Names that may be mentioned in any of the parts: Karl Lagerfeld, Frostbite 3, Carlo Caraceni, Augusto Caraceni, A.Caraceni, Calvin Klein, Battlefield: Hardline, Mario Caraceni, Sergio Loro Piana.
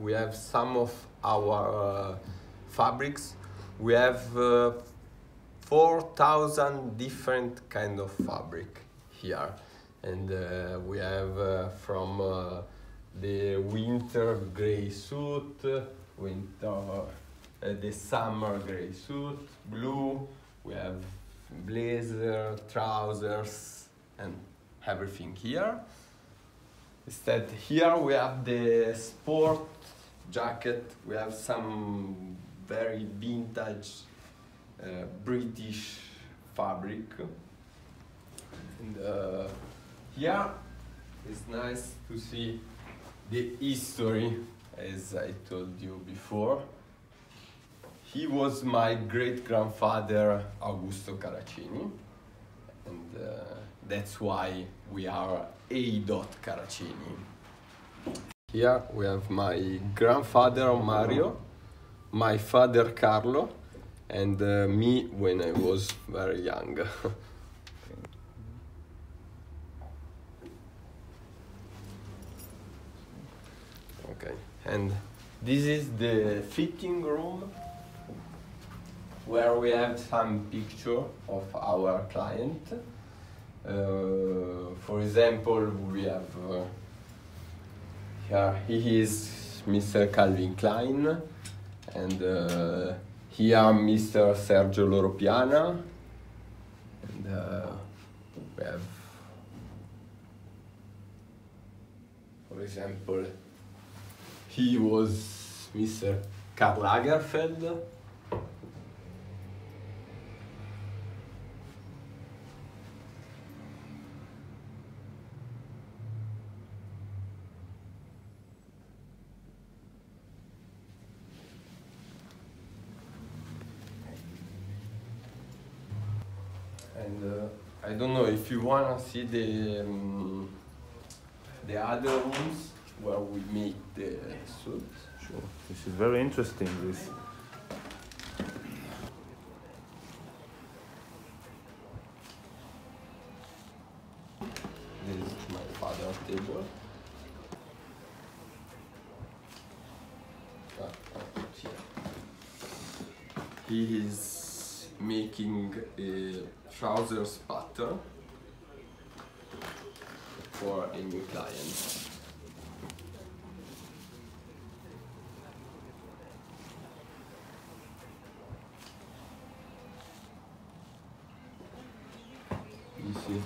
we have some of our fabrics. We have 4,000 different kind of fabric here, and we have from the winter gray suit, the summer gray suit, blue, we have blazer, trousers, and everything here. Instead here we have the sport jacket, we have some very vintage British fabric. And here it's nice to see the history, as I told you before. He was my great-grandfather Augusto Caraceni, and that's why we are A. Caraceni. Here we have my grandfather Mario, my father Carlo, and me when I was very young. Okay, and this is the fitting room, where we have some picture of our client. For example, we have here he is Mr. Calvin Klein, and here Mr. Sergio Loro Piana, and we have, for example, he was Mr. Karl Lagerfeld. And I don't know if you wanna see the other rooms where we make the suit. Sure, this is very interesting. This. This is my father's table. He is making a trousers pattern for a new client. You see,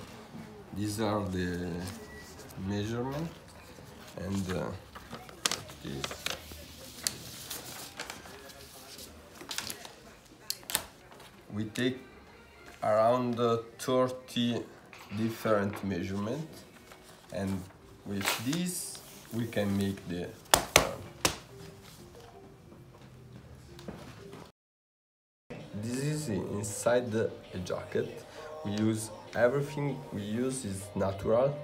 these are the measurement, and this. We take around 30 different measurements, and with this we can make the pattern. This is inside the jacket. We use everything we use is natural.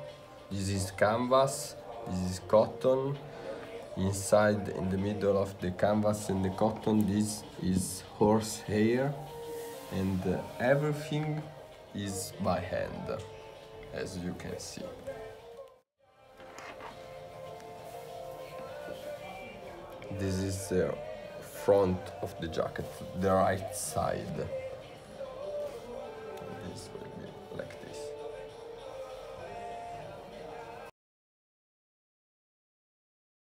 This is canvas, this is cotton. Inside, in the middle of the canvas and the cotton, this is horse hair. And everything is by hand, as you can see. This is the front of the jacket, the right side.